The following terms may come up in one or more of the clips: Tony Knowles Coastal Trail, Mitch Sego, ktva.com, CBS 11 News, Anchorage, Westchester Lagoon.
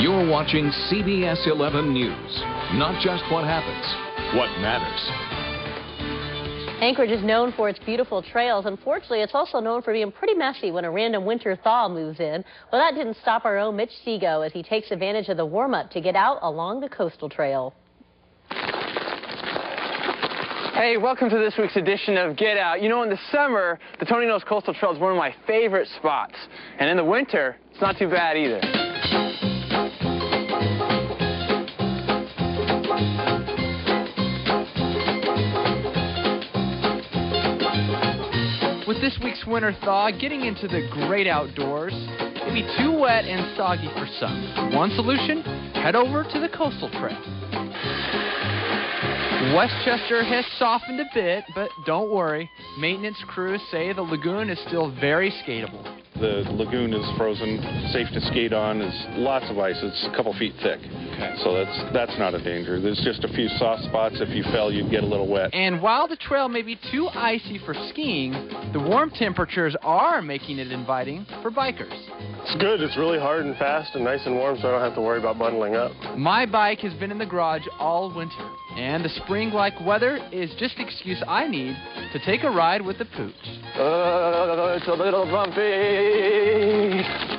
You're watching CBS 11 News. Not just what happens, what matters. Anchorage is known for its beautiful trails. Unfortunately, it's also known for being pretty messy when a random winter thaw moves in. Well, that didn't stop our own Mitch Sego as he takes advantage of the warm-up to get out along the coastal trail. Hey, welcome to this week's edition of Get Out. You know, in the summer, the Tony Knowles Coastal Trail is one of my favorite spots. And in the winter, it's not too bad either. With this week's winter thaw, getting into the great outdoors, it'd be too wet and soggy for some. One solution? Head over to the Coastal Trail. Westchester has softened a bit, but don't worry. Maintenance crews say the lagoon is still very skateable. The lagoon is frozen, safe to skate on. There's lots of ice. It's a couple feet thick, okay. So that's not a danger. There's just a few soft spots. If you fell, you'd get a little wet. And while the trail may be too icy for skiing, the warm temperatures are making it inviting for bikers. It's good. It's really hard and fast and nice and warm, so I don't have to worry about bundling up. My bike has been in the garage all winter, and the spring-like weather is just the excuse I need to take a ride with the pooch. It's a little bumpy.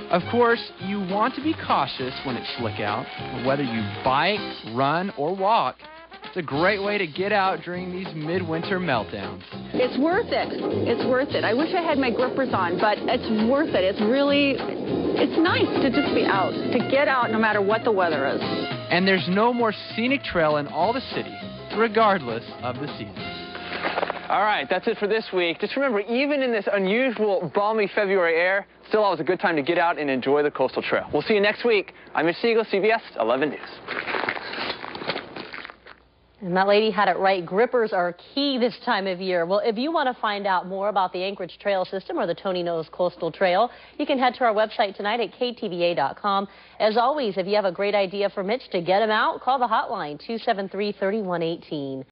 Of course, you want to be cautious when it's slick out. Whether you bike, run, or walk, it's a great way to get out during these midwinter meltdowns. It's worth it. It's worth it. I wish I had my grippers on, but it's worth it. It's really, it's nice to just be out, to get out no matter what the weather is. And there's no more scenic trail in all the city, regardless of the season. All right, that's it for this week. Just remember, even in this unusual, balmy February air, still always a good time to get out and enjoy the Coastal Trail. We'll see you next week. I'm Mitch Sego, CBS 11 News. And that lady had it right. Grippers are key this time of year. Well, if you want to find out more about the Anchorage Trail System or the Tony Knowles Coastal Trail, you can head to our website tonight at ktva.com. As always, if you have a great idea for Mitch to get him out, call the hotline, 273-3118.